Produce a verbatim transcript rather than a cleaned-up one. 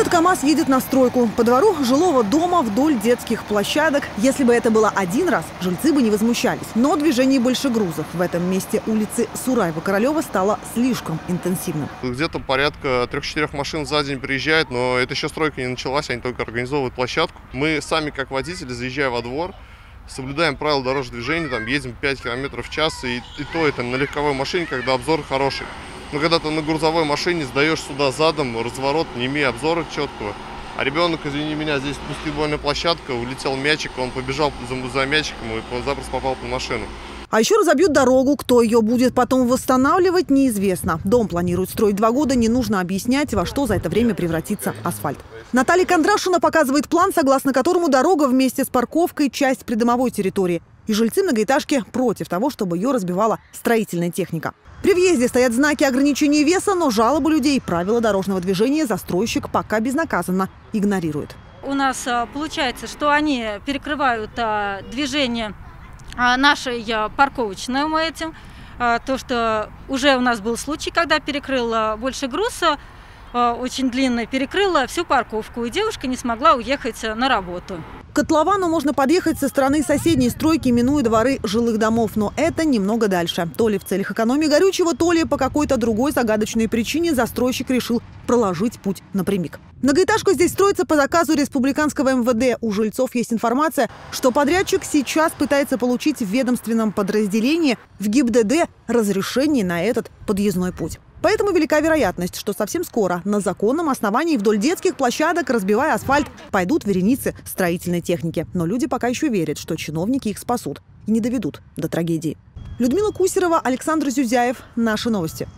Этот КамАЗ едет на стройку. По двору жилого дома вдоль детских площадок. Если бы это было один раз, жильцы бы не возмущались. Но движение большегрузов в этом месте улицы Сураева-Королёва стало слишком интенсивным. Где-то порядка трех-четырех машин за день приезжает, но это еще стройка не началась, они только организовывают площадку. Мы сами, как водители, заезжая во двор, соблюдаем правила дорожного движения, там едем пять километров в час, и, и то это на легковой машине, когда обзор хороший. Но когда ты на грузовой машине сдаешь сюда задом, разворот, не имея обзора четкого. А ребенок, извини меня, здесь баскетбольная площадка, улетел мячик, он побежал за, за мячиком и запросто попал под машину. А еще разобьют дорогу. Кто ее будет потом восстанавливать, неизвестно. Дом планируют строить два года. Не нужно объяснять, во что за это время превратится асфальт. Наталья Кондрашина показывает план, согласно которому дорога вместе с парковкой – часть придомовой территории. И жильцы многоэтажки против того, чтобы ее разбивала строительная техника. При въезде стоят знаки ограничения веса, но жалобы людей, правила дорожного движения застройщик пока безнаказанно игнорирует. У нас получается, что они перекрывают движение нашей парковочной мы этим. То, что уже у нас был случай, когда перекрыла больше груза, очень длинно перекрыла всю парковку, и девушка не смогла уехать на работу. К котловану можно подъехать со стороны соседней стройки, минуя дворы жилых домов. Но это немного дальше. То ли в целях экономии горючего, то ли по какой-то другой загадочной причине застройщик решил проложить путь напрямик. Многоэтажка здесь строится по заказу республиканского МВД. У жильцов есть информация, что подрядчик сейчас пытается получить в ведомственном подразделении в ГИБДД разрешение на этот подъездной путь. Поэтому велика вероятность, что совсем скоро на законном основании вдоль детских площадок, разбивая асфальт, пойдут вереницы строительной техники. Но люди пока еще верят, что чиновники их спасут и не доведут до трагедии. Людмила Кусерова, Александр Зюзяев. Наши новости.